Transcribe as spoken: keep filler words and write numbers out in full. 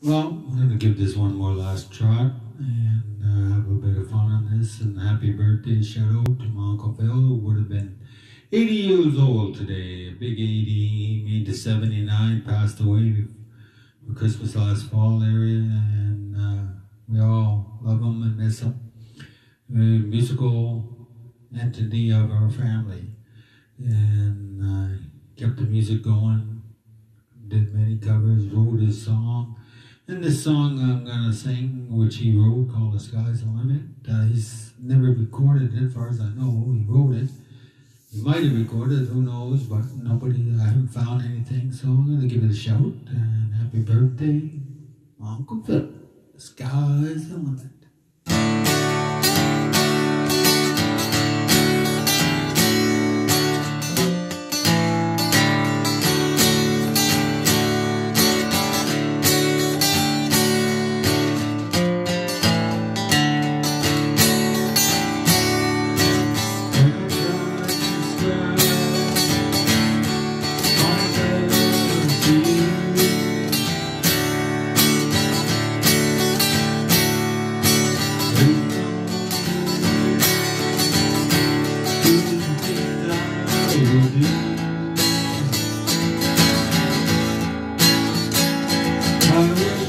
Well, I'm going to give this one more last shot and uh, have a bit of fun on this. And happy birthday, shout out to my Uncle Phil, who would have been eighty years old today. Big eighty, he made the seventy-nine, passed away for Christmas last fall area. And uh, we all love him and miss him. A musical entity of our family. And uh, kept the music going, did many covers, wrote his song. And this song I'm gonna sing, which he wrote, called The Sky's the Limit. Uh, he's never recorded it, as far as I know. He wrote it. He might have recorded it, who knows, but nobody, I haven't found anything. So I'm gonna give it a shout, and happy birthday, Uncle Phil. The sky's the limit. I